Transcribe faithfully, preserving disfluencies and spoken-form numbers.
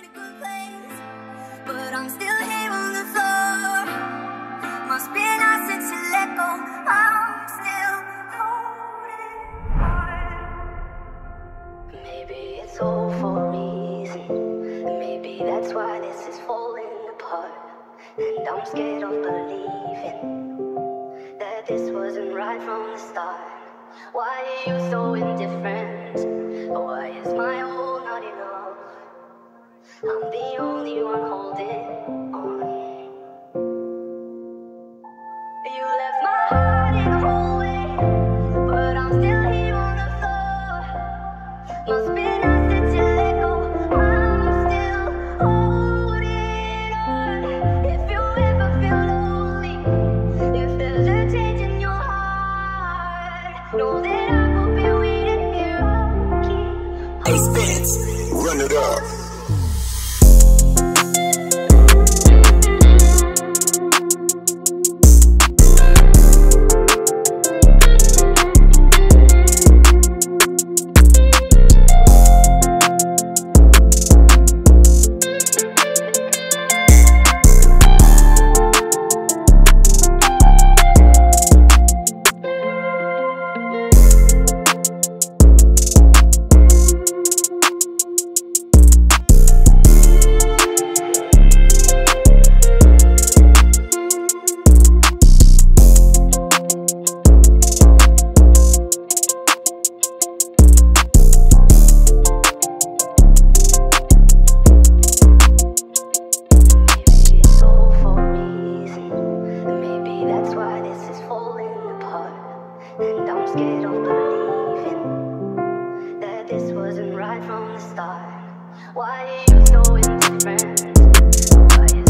in a good place, but I'm still here on the floor. Must be nice since you let go. I'm still holding on. Maybe it's all for a reason. Maybe that's why this is falling apart. And I'm scared of believing that this wasn't right from the start. Why are you so indifferent? Why is my all not enough? I'm the only one holding on. You left my heart in the hallway, but I'm still here on the floor. Must be nice that you let go. I'm still holding on. If you ever feel lonely, if there's a change in your heart, know that I will be waiting here. Keep hey, Spence, run it up. And I'm scared of believing that this wasn't right from the start. Why are you so indifferent? Why